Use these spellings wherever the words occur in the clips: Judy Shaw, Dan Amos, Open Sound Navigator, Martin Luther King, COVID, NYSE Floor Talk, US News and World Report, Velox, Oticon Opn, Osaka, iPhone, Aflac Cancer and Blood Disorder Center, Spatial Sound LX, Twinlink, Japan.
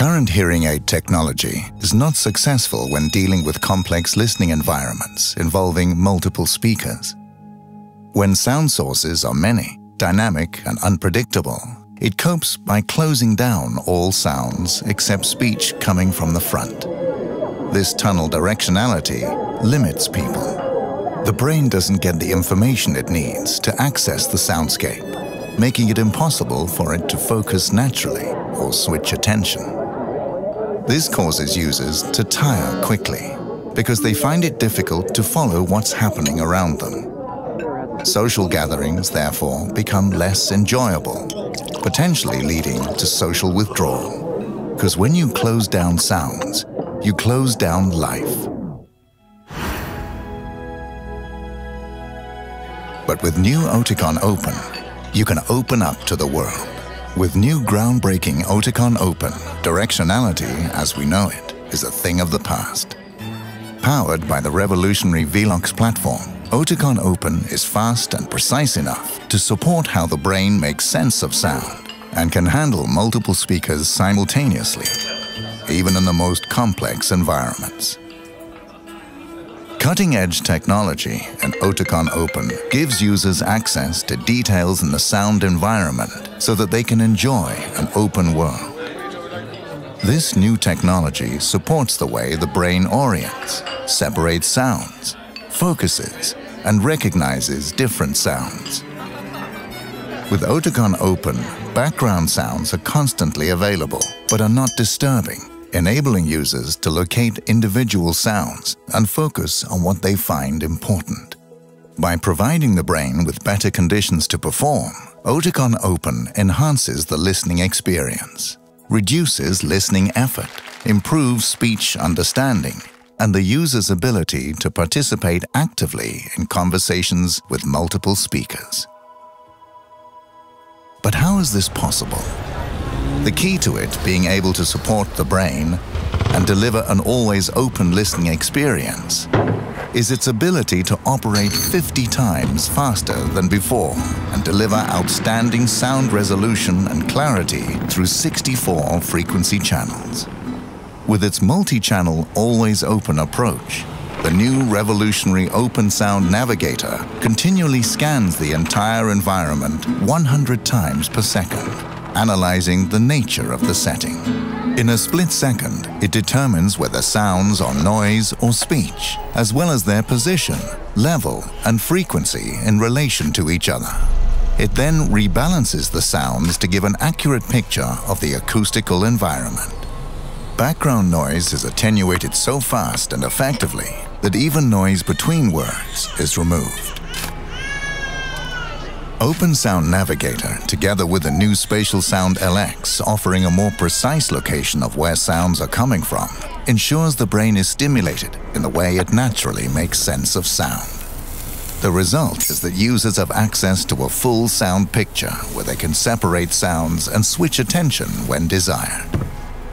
Current hearing aid technology is not successful when dealing with complex listening environments involving multiple speakers. When sound sources are many, dynamic and unpredictable, it copes by closing down all sounds except speech coming from the front. This tunnel directionality limits people. The brain doesn't get the information it needs to access the soundscape, making it impossible for it to focus naturally or switch attention. This causes users to tire quickly because they find it difficult to follow what's happening around them. Social gatherings, therefore, become less enjoyable, potentially leading to social withdrawal. Because when you close down sounds, you close down life. But with new Oticon Opn, you can open up to the world. With new groundbreaking Oticon Opn, directionality, as we know it, is a thing of the past. Powered by the revolutionary Velox platform, Oticon Opn is fast and precise enough to support how the brain makes sense of sound and can handle multiple speakers simultaneously, even in the most complex environments. Cutting-edge technology in Oticon Opn gives users access to details in the sound environment so that they can enjoy an open world. This new technology supports the way the brain orients, separates sounds, focuses and recognizes different sounds. With Oticon Opn, background sounds are constantly available but are not disturbing, enabling users to locate individual sounds and focus on what they find important. By providing the brain with better conditions to perform, Oticon Opn enhances the listening experience, reduces listening effort, improves speech understanding, and the user's ability to participate actively in conversations with multiple speakers. But how is this possible? The key to it being able to support the brain and deliver an always open listening experience is its ability to operate 50 times faster than before and deliver outstanding sound resolution and clarity through 64 frequency channels. With its multi-channel, always open approach, the new revolutionary Open Sound Navigator continually scans the entire environment 100 times per second, analyzing the nature of the setting. In a split second, it determines whether sounds are noise or speech, as well as their position, level, and frequency in relation to each other. It then rebalances the sounds to give an accurate picture of the acoustical environment. Background noise is attenuated so fast and effectively that even noise between words is removed. Open Sound Navigator, together with the new Spatial Sound LX offering a more precise location of where sounds are coming from, ensures the brain is stimulated in the way it naturally makes sense of sound. The result is that users have access to a full sound picture where they can separate sounds and switch attention when desired.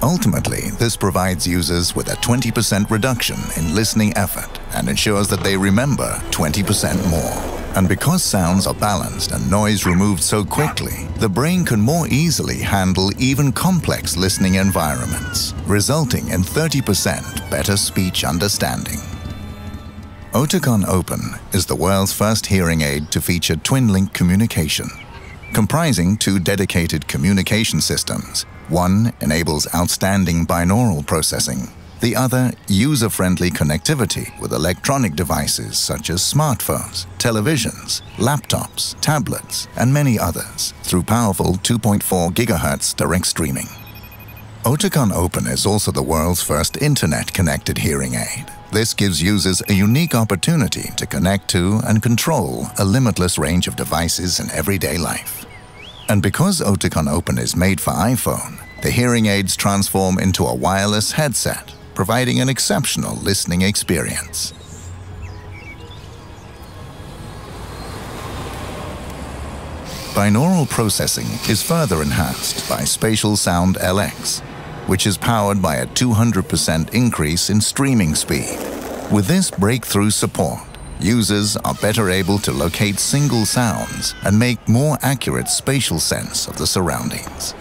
Ultimately, this provides users with a 20% reduction in listening effort and ensures that they remember 20% more. And because sounds are balanced and noise removed so quickly, the brain can more easily handle even complex listening environments, resulting in 30% better speech understanding. Oticon Opn is the world's first hearing aid to feature Twinlink communication, comprising two dedicated communication systems. One enables outstanding binaural processing, the other user-friendly connectivity with electronic devices such as smartphones, televisions, laptops, tablets, and many others through powerful 2.4 GHz direct streaming. Oticon Opn is also the world's first internet-connected hearing aid. This gives users a unique opportunity to connect to and control a limitless range of devices in everyday life. And because Oticon Opn is made for iPhone, the hearing aids transform into a wireless headset, providing an exceptional listening experience. Binaural processing is further enhanced by Spatial Sound LX, which is powered by a 200% increase in streaming speed. With this breakthrough support, users are better able to locate single sounds and make more accurate spatial sense of the surroundings.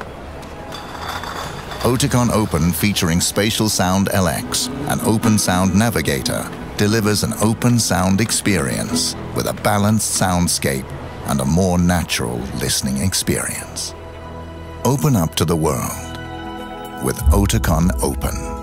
Oticon Opn, featuring Spatial Sound LX and Open Sound Navigator, delivers an open sound experience with a balanced soundscape and a more natural listening experience. Open up to the world with Oticon Opn.